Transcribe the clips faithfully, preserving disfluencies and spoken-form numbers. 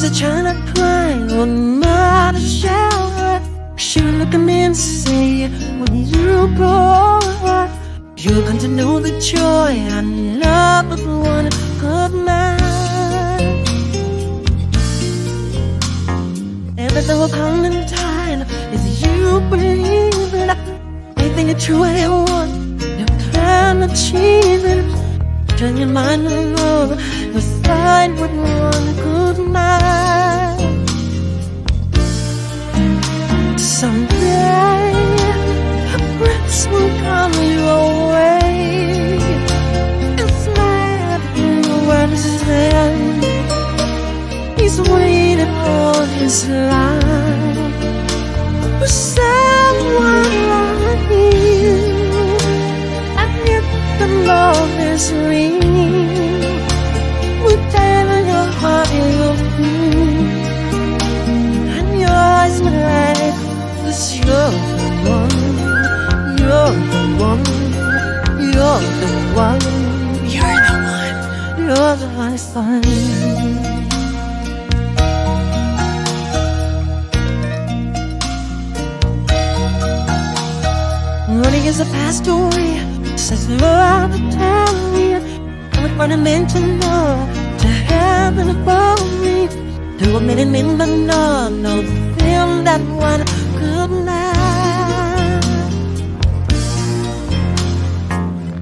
times I try not to cry, holding out of the shower. She would look at me and say, when you grow up, you're going to know the joy and love of one of mine. And that the whole pound and time is you believe it. Anything that you ever want, you can achieve it. Turn your mind on love, you'll find what you want to go. Someday, rips will come your way. It's mad you understand. He's waited all his life for someone like you. And if the love is real, whatever your heart will feel, and your eyes will light. You're the one, you're the one, you're the one, you're the one, you're the one is fine. When he gets a past away, says love will tell me, I would want to mention love to heaven above me. Do a minute in but no, no, feel that one. Good night.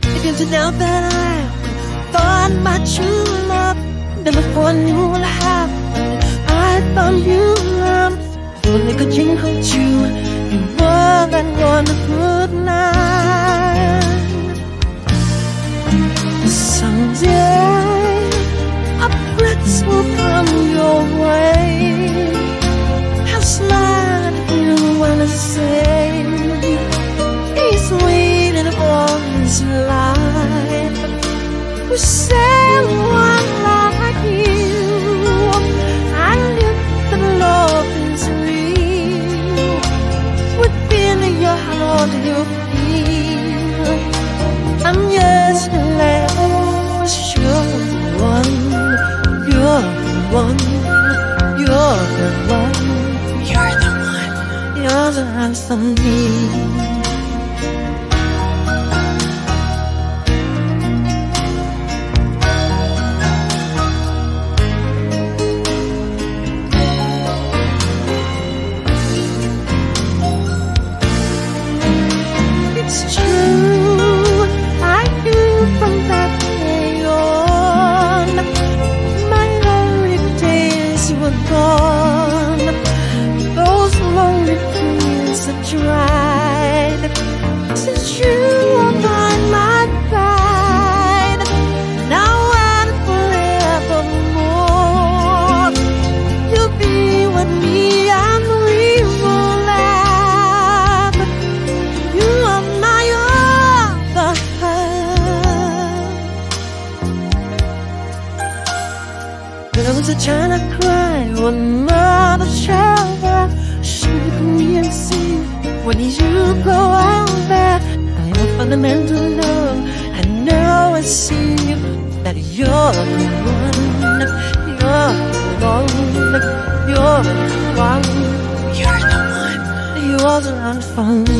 It came to know that I found my true love. Then before I knew what happened, I found you, love. Only could you hold you, you were that wonderful night. Someday, a prince will come your way. How smart you wanna say he's waiting all his life for someone like you. And if the love is real, within your heart you feel, I'm just a little sure one. You're the one, you're the one, you're the one. You're the one for me. It's true, I knew from that day on, my lonely days were gone. Those lonely days I tried, since you were by my side, now and forevermore, you'll be with me and we will laugh. You are my other. When I was a child I cried on mother shower. She would look at me and say, when you go out there, I have fundamental love. I know I see that you're the one, you're the one, you're the one, you're the one, you're the one, you're the one for me.